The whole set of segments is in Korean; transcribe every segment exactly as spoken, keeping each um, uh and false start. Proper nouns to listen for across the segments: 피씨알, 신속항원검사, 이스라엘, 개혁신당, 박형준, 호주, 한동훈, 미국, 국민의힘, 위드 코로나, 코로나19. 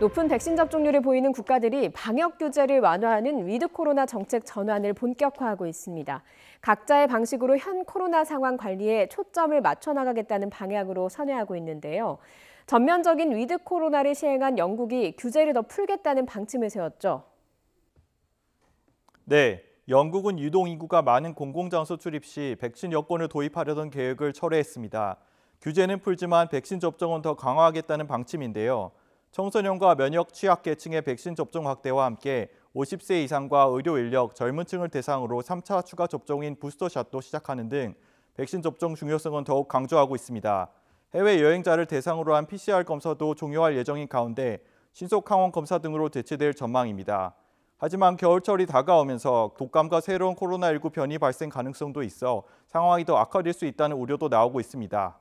높은 백신 접종률을 보이는 국가들이 방역 규제를 완화하는 위드 코로나 정책 전환을 본격화하고 있습니다. 각자의 방식으로 현 코로나 상황 관리에 초점을 맞춰 나가겠다는 방향으로 선회하고 있는데요. 전면적인 위드 코로나를 시행한 영국이 규제를 더 풀겠다는 방침을 세웠죠. 네, 영국은 유동인구가 많은 공공장소 출입 시 백신 여권을 도입하려던 계획을 철회했습니다. 규제는 풀지만 백신 접종은 더 강화하겠다는 방침인데요. 청소년과 면역 취약계층의 백신 접종 확대와 함께 오십 세 이상과 의료 인력, 젊은 층을 대상으로 삼 차 추가 접종인 부스터샷도 시작하는 등 백신 접종 중요성은 더욱 강조하고 있습니다. 해외 여행자를 대상으로 한 피씨알 검사도 종료할 예정인 가운데 신속 항원 검사 등으로 대체될 전망입니다. 하지만 겨울철이 다가오면서 독감과 새로운 코로나 일구 변이 발생 가능성도 있어 상황이 더 악화될 수 있다는 우려도 나오고 있습니다.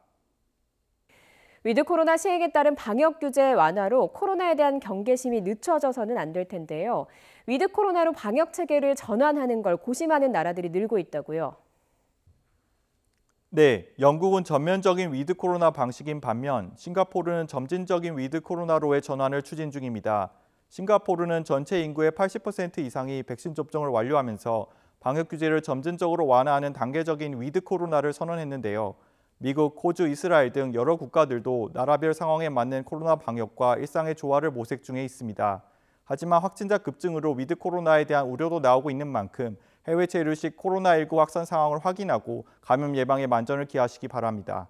위드 코로나 시행에 따른 방역 규제 완화로 코로나에 대한 경계심이 늦춰져서는 안 될 텐데요. 위드 코로나로 방역 체계를 전환하는 걸 고심하는 나라들이 늘고 있다고요. 네, 영국은 전면적인 위드 코로나 방식인 반면 싱가포르는 점진적인 위드 코로나로의 전환을 추진 중입니다. 싱가포르는 전체 인구의 팔십 퍼센트 이상이 백신 접종을 완료하면서 방역 규제를 점진적으로 완화하는 단계적인 위드 코로나를 선언했는데요. 미국, 호주, 이스라엘 등 여러 국가들도 나라별 상황에 맞는 코로나 방역과 일상의 조화를 모색 중에 있습니다. 하지만 확진자 급증으로 위드 코로나에 대한 우려도 나오고 있는 만큼 해외 체류 시 코로나 일구 확산 상황을 확인하고 감염 예방에 만전을 기하시기 바랍니다.